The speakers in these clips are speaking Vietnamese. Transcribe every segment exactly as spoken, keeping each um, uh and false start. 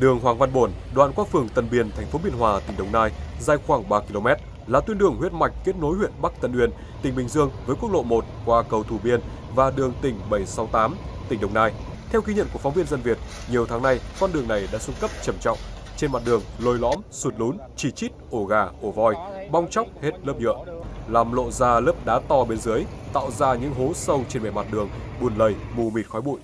Đường Hoàng Văn Bổn, đoạn qua phường Tân Biên, thành phố Biên Hòa, tỉnh Đồng Nai, dài khoảng ba ki lô mét, là tuyến đường huyết mạch kết nối huyện Bắc Tân Uyên, tỉnh Bình Dương với quốc lộ một qua cầu Thủ Biên và đường tỉnh bảy trăm sáu mươi tám, tỉnh Đồng Nai. Theo ghi nhận của phóng viên Dân Việt, nhiều tháng nay con đường này đã xuống cấp trầm trọng, trên mặt đường lồi lõm, sụt lún, chỉ chít, ổ gà, ổ voi, bong tróc hết lớp nhựa, làm lộ ra lớp đá to bên dưới, tạo ra những hố sâu trên bề mặt đường, bùn lầy, mù mịt khói bụi.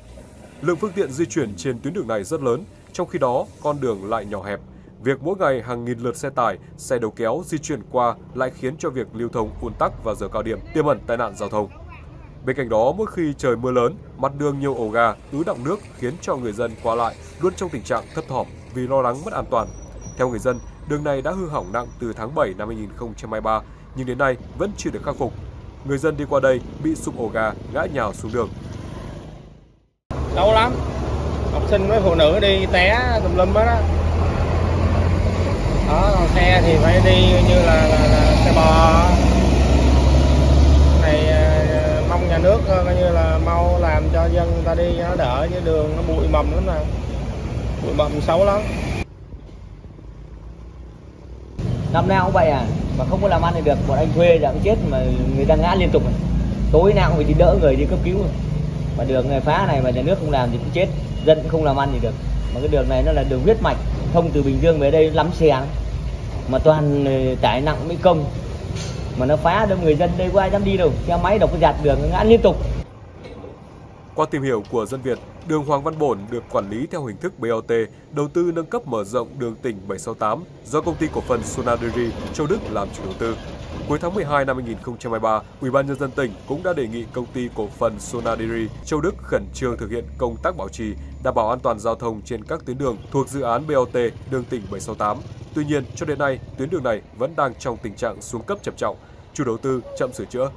Lượng phương tiện di chuyển trên tuyến đường này rất lớn, trong khi đó con đường lại nhỏ hẹp. Việc mỗi ngày hàng nghìn lượt xe tải, xe đầu kéo di chuyển qua lại khiến cho việc lưu thông ùn tắc vào giờ cao điểm, tiềm ẩn tai nạn giao thông. Bên cạnh đó, mỗi khi trời mưa lớn, mặt đường nhiều ổ gà, ứ đọng nước khiến cho người dân qua lại luôn trong tình trạng thấp thỏm vì lo lắng mất an toàn. Theo người dân, đường này đã hư hỏng nặng từ tháng bảy năm hai nghìn không trăm hai mươi ba nhưng đến nay vẫn chưa được khắc phục. Người dân đi qua đây bị sụp ổ gà, ngã nhào xuống đường. Đau lắm, học sinh với phụ nữ đi té tùm lum hết á. Đó, còn xe thì phải đi như là, là, là xe bò. Này mong nhà nước coi như là mau làm cho dân ta đi nó đỡ, chứ đường nó bụi mầm lắm nè, bụi mầm xấu lắm. Năm nào cũng vậy à, mà không có làm ăn thì được, bọn anh thuê đã chết mà người ta ngã liên tục này. Tối nào cũng phải đi đỡ người đi cấp cứu này. Mà đường này phá này mà nhà nước không làm thì cũng chết, dân cũng không làm ăn gì được. Mà cái đường này nó là đường huyết mạch, thông từ Bình Dương về đây lắm xe, mà toàn tải nặng mấy công. Mà nó phá đâm người dân đây có ai dám đi đâu, xe máy độc dạt đường ngã liên tục. Qua tìm hiểu của Dân Việt, đường Hoàng Văn Bổn được quản lý theo hình thức bê o tê, đầu tư nâng cấp mở rộng đường tỉnh bảy trăm sáu mươi tám do công ty cổ phần Sunadiri, Châu Đức làm chủ đầu tư. Cuối tháng mười hai năm hai nghìn không trăm hai mươi ba, Ủy ban Nhân dân tỉnh cũng đã đề nghị công ty cổ phần Sunadiri, Châu Đức khẩn trương thực hiện công tác bảo trì, đảm bảo an toàn giao thông trên các tuyến đường thuộc dự án bê o tê đường tỉnh bảy trăm sáu mươi tám. Tuy nhiên, cho đến nay, tuyến đường này vẫn đang trong tình trạng xuống cấp trầm trọng, chủ đầu tư chậm sửa chữa.